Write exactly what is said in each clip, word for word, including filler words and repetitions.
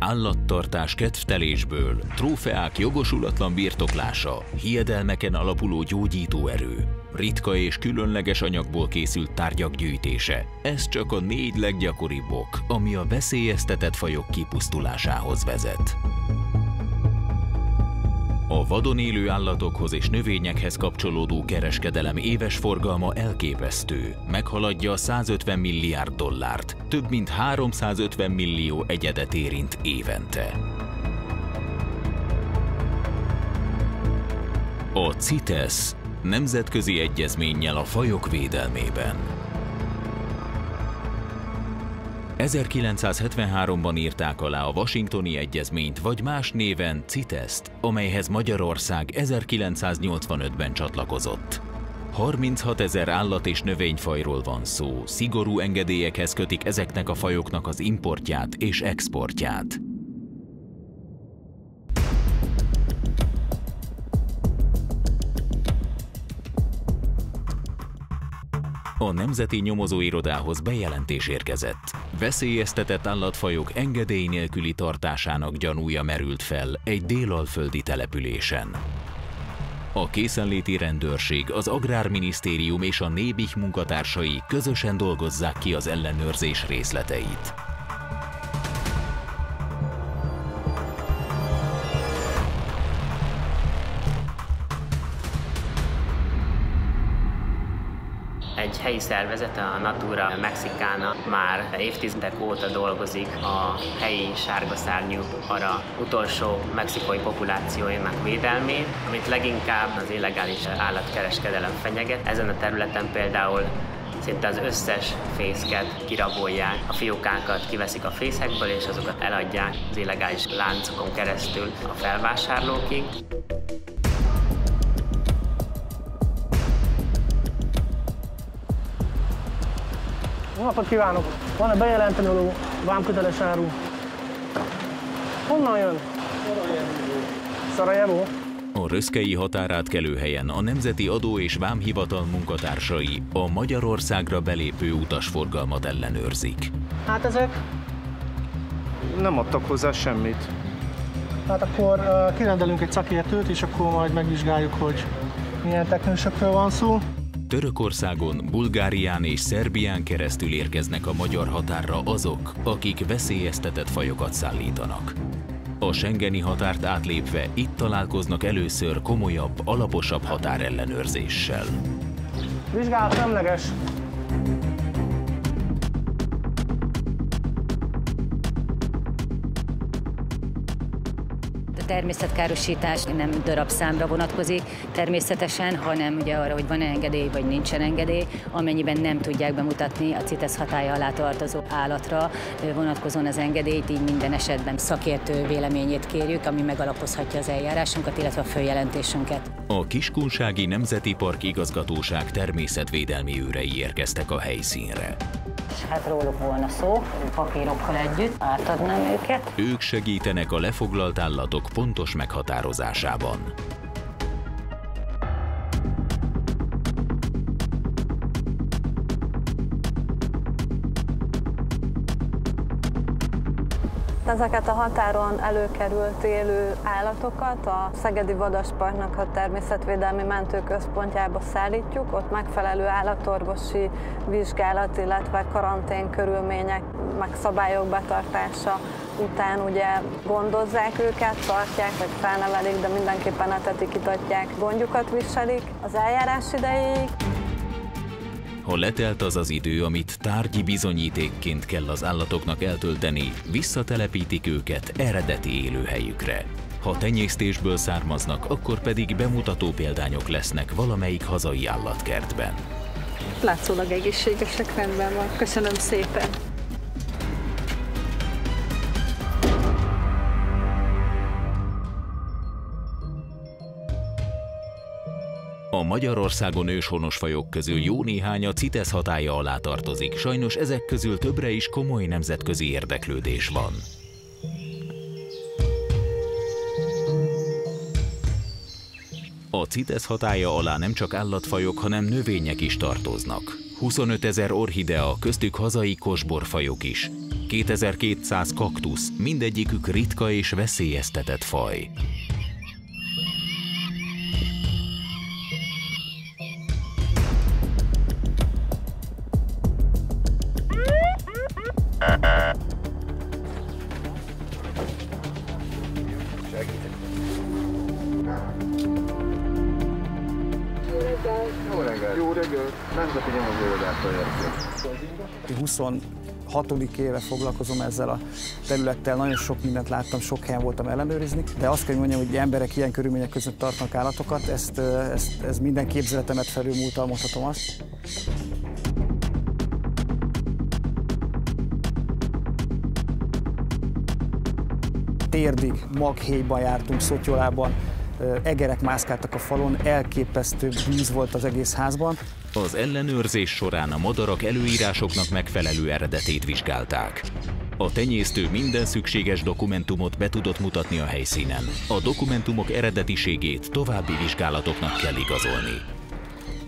állattartás kedvtelésből, trófeák jogosulatlan birtoklása, hiedelmeken alapuló gyógyítóerő, ritka és különleges anyagból készült tárgyak gyűjtése. Ez csak a négy leggyakoribb ok, ami a veszélyeztetett fajok kipusztulásához vezet. A vadon élő állatokhoz és növényekhez kapcsolódó kereskedelem éves forgalma elképesztő. Meghaladja a százötven milliárd dollárt, több mint háromszázötven millió egyedet érint évente. A CITESZ nemzetközi egyezménnyel a fajok védelmében. ezerkilencszázhetvenháromban írták alá a Washingtoni Egyezményt, vagy más néven CITESZ-t, amelyhez Magyarország ezerkilencszáznyolcvanötben csatlakozott. harminchat ezer állat- és növényfajról van szó, szigorú engedélyekhez kötik ezeknek a fajoknak az importját és exportját. A Nemzeti Nyomozó Irodához bejelentés érkezett. Veszélyeztetett állatfajok engedély nélküli tartásának gyanúja merült fel egy délalföldi településen. A készenléti rendőrség, az Agrárminisztérium és a Nébih munkatársai közösen dolgozzák ki az ellenőrzés részleteit. Egy helyi szervezet, a Natura Mexicana már évtizedek óta dolgozik a helyi sárgaszárnyú ara utolsó mexikai populációjának védelmén, amit leginkább az illegális állatkereskedelem fenyeget. Ezen a területen például szinte az összes fészket kirabolják, a fiókákat kiveszik a fészekből, és azokat eladják az illegális láncokon keresztül a felvásárlókig. Jó napot kívánok! Van-e bejelenteni való vámköteles áru? Honnan jön? Szarajevó. A röszkei határátkelő helyen a Nemzeti Adó és Vámhivatal munkatársai a Magyarországra belépő utasforgalmat ellenőrzik. Hát ezek? Nem adtak hozzá semmit. Hát akkor uh, kirendelünk egy szakértőt, és akkor majd megvizsgáljuk, hogy milyen technősökről van szó. Törökországon, Bulgárián és Szerbián keresztül érkeznek a magyar határra azok, akik veszélyeztetett fajokat szállítanak. A schengeni határt átlépve itt találkoznak először komolyabb, alaposabb határellenőrzéssel. Vizsgálat semleges! A természetkárosítás nem darabszámra vonatkozik természetesen, hanem ugye arra, hogy van-e engedély vagy nincsen engedély, amennyiben nem tudják bemutatni a CITESZ hatálya alá tartozó állatra vonatkozóan az engedélyt, így minden esetben szakértő véleményét kérjük, ami megalapozhatja az eljárásunkat, illetve a följelentésünket. A Kiskunsági Nemzeti Park igazgatóság természetvédelmi őrei érkeztek a helyszínre. Hát róluk volna szó, papírokkal együtt átadnám őket. Ők segítenek a lefoglalt állatok pontos meghatározásában. Ezeket a határon előkerült élő állatokat a Szegedi Vadasparknak a természetvédelmi mentőközpontjába szállítjuk, ott megfelelő állatorvosi vizsgálat, illetve karantén körülmények, meg szabályok betartása után ugye gondozzák őket, tartják, vagy felnevelik, de mindenképpen etetik, itatják, gondjukat viselik az eljárás idejéig. Ha letelt az az idő, amit tárgyi bizonyítékként kell az állatoknak eltölteni, visszatelepítik őket eredeti élőhelyükre. Ha tenyésztésből származnak, akkor pedig bemutató példányok lesznek valamelyik hazai állatkertben. Látszólag egészségesek, rendben van. Köszönöm szépen! A Magyarországon őshonos fajok közül jó néhány a CITESZ hatálya alá tartozik, sajnos ezek közül többre is komoly nemzetközi érdeklődés van. A CITESZ hatálya alá nem csak állatfajok, hanem növények is tartoznak. huszonöt ezer orchidea, köztük hazai kosborfajok is. kétezer-kétszáz kaktusz, mindegyikük ritka és veszélyeztetett faj. huszonhatodik éve foglalkozom ezzel a területtel, nagyon sok mindent láttam, sok helyen voltam ellenőrizni, de azt kell mondjam, hogy emberek ilyen körülmények között tartnak állatokat, ezt, ezt, ez minden képzeletemet felülmúltal mondhatom azt. Térdig, maghéjban jártunk, Szotyolában, egerek mászkáltak a falon, elképesztő bűz volt az egész házban. Az ellenőrzés során a madarak előírásoknak megfelelő eredetét vizsgálták. A tenyésztő minden szükséges dokumentumot be tudott mutatni a helyszínen. A dokumentumok eredetiségét további vizsgálatoknak kell igazolni.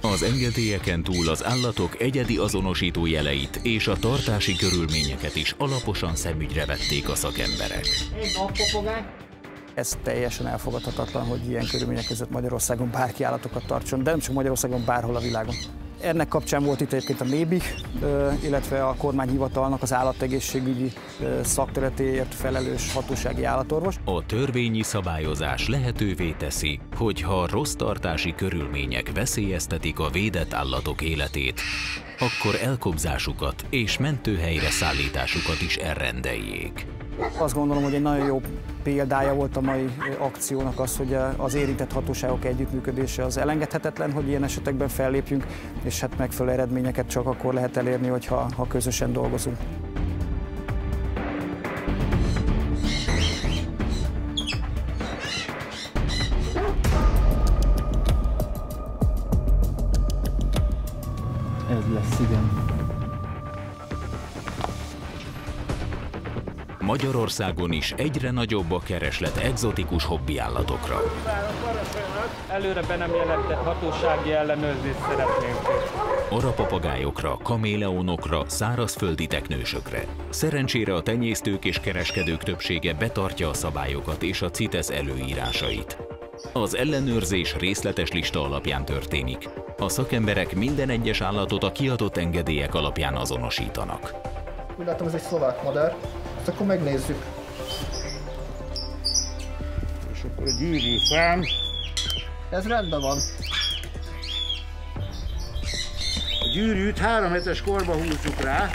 Az engedélyeken túl az állatok egyedi azonosító jeleit és a tartási körülményeket is alaposan szemügyre vették a szakemberek. Ez teljesen elfogadhatatlan, hogy ilyen körülmények között Magyarországon bárki állatokat tartson, de nem csak Magyarországon, bárhol a világon. Ennek kapcsán volt itt egyébként a NÉBIH, illetve a kormányhivatalnak az állategészségügyi szakterületéért felelős hatósági állatorvos. A törvényi szabályozás lehetővé teszi, hogy ha rossz tartási körülmények veszélyeztetik a védett állatok életét, akkor elkobzásukat és mentőhelyre szállításukat is elrendeljék. Azt gondolom, hogy egy nagyon jó példája volt a mai akciónak az, hogy az érintett hatóságok együttműködése az elengedhetetlen, hogy ilyen esetekben fellépjünk, és hát megfelelő eredményeket csak akkor lehet elérni, hogyha, ha közösen dolgozunk. Ez lesz, igen. Magyarországon is egyre nagyobb a kereslet egzotikus hobbiállatokra. Előre be nem jelentett hatósági ellenőrzést szeretnénk. Arapapagájokra, kaméleonokra, szárazföldi teknősökre. Szerencsére a tenyésztők és kereskedők többsége betartja a szabályokat és a CITESZ előírásait. Az ellenőrzés részletes lista alapján történik. A szakemberek minden egyes állatot a kiadott engedélyek alapján azonosítanak. Úgy látom, ez egy szlovák madár. Akkor megnézzük. És akkor a gyűrű szám. Ez rendben van. A gyűrűt három hetes korba húzzuk rá,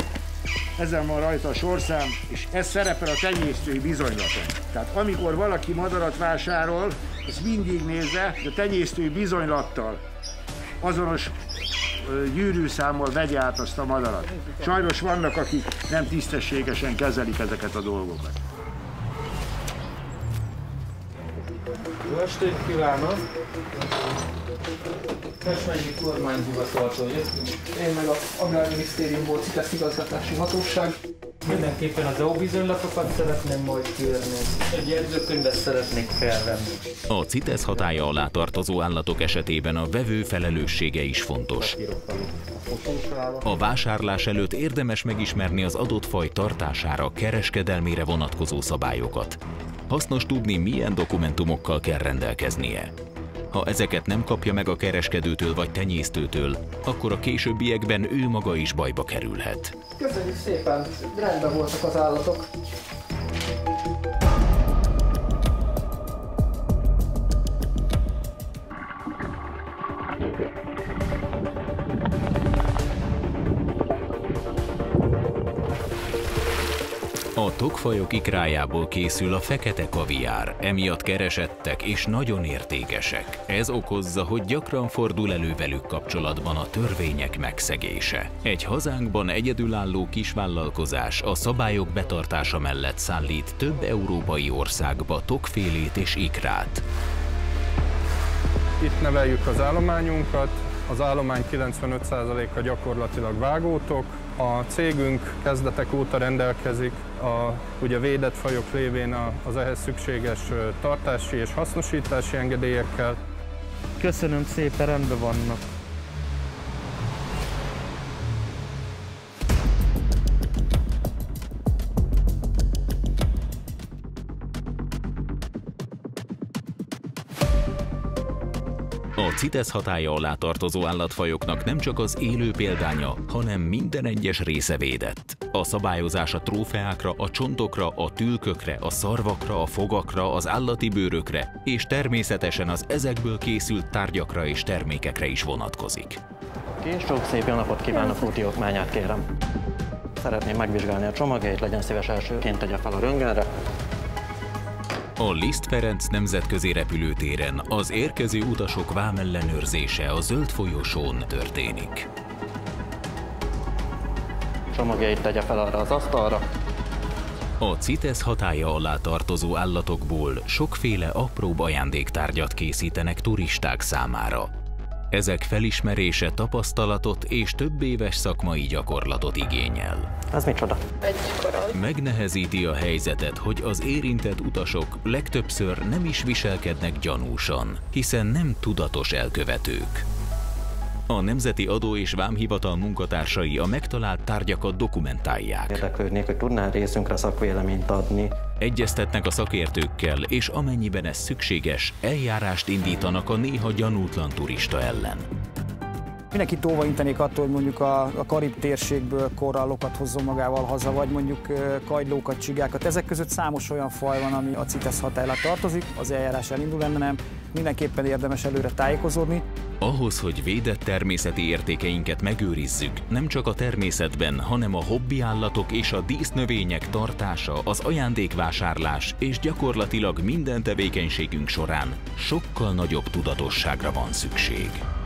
ezen van rajta a sorszám, és ez szerepel a tenyésztői bizonylaton. Tehát amikor valaki madarat vásárol, ezt mindig nézze, de tenyésztői bizonylattal azonos gyűrűszámmal vegye át azt a madarat. Sajnos vannak, akik nem tisztességesen kezelik ezeket a dolgokat. Jó estét kívánok! Kesmegyi kormányhivataltól jöttünk. Én meg az Agrárminisztériumból, CITESZ igazgatási hatóság. Mindenképpen az á o bizonylatokat szeretném majd kérni. Egy jegyzőkönyvet szeretnék felvenni. A CITESZ hatálya alá tartozó állatok esetében a vevő felelőssége is fontos. A vásárlás előtt érdemes megismerni az adott faj tartására, kereskedelmére vonatkozó szabályokat. Hasznos tudni, milyen dokumentumokkal kell rendelkeznie. Ha ezeket nem kapja meg a kereskedőtől vagy tenyésztőtől, akkor a későbbiekben ő maga is bajba kerülhet. Köszönjük szépen, rendben voltak az állatok. A tokfajok ikrájából készül a fekete kaviár, emiatt keresettek és nagyon értékesek. Ez okozza, hogy gyakran fordul elő velük kapcsolatban a törvények megszegése. Egy hazánkban egyedülálló kisvállalkozás a szabályok betartása mellett szállít több európai országba tokfélét és ikrát. Itt neveljük az állományunkat. Az állomány kilencvenöt százaléka gyakorlatilag vágótok. A cégünk kezdetek óta rendelkezik a ugye védett fajok lévén az ehhez szükséges tartási és hasznosítási engedélyekkel. Köszönöm szépen, rendben vannak. CITESZ hatálya alá tartozó állatfajoknak nem csak az élő példánya, hanem minden egyes része védett. A szabályozás a trófeákra, a csontokra, a tülkökre, a szarvakra, a fogakra, az állati bőrökre, és természetesen az ezekből készült tárgyakra és termékekre is vonatkozik. És sok szép jó napot kívánok, úti okmányát kérem. Szeretném megvizsgálni a csomagjait, legyen szíves elsőként tegye fel a röntgenre. A Liszt-Ferenc nemzetközi repülőtéren az érkező utasok vámellenőrzése a zöld folyosón történik. Csomagjait tegye fel arra az asztalra. A CITESZ hatálya alá tartozó állatokból sokféle apróbb ajándéktárgyat készítenek turisták számára. Ezek felismerése tapasztalatot és több éves szakmai gyakorlatot igényel. Ez micsoda? Megnehezíti a helyzetet, hogy az érintett utasok legtöbbször nem is viselkednek gyanúsan, hiszen nem tudatos elkövetők. A Nemzeti Adó és Vámhivatal munkatársai a megtalált tárgyakat dokumentálják. Érdeklődnék, hogy tudnál részünkre szakvéleményt adni. Egyeztetnek a szakértőkkel, és amennyiben ez szükséges, eljárást indítanak a néha gyanútlan turista ellen. Mindenkit óvaintenék attól, hogy mondjuk a, a Karib térségből korallokat hozzon magával haza, vagy mondjuk kagylókat, csigákat. Ezek között számos olyan faj van, ami a CITESZ hatályára tartozik, az eljárás elindul ennem, mindenképpen érdemes előre tájékozódni. Ahhoz, hogy védett természeti értékeinket megőrizzük, nem csak a természetben, hanem a hobbi állatok és a dísznövények tartása, az ajándékvásárlás és gyakorlatilag minden tevékenységünk során sokkal nagyobb tudatosságra van szükség.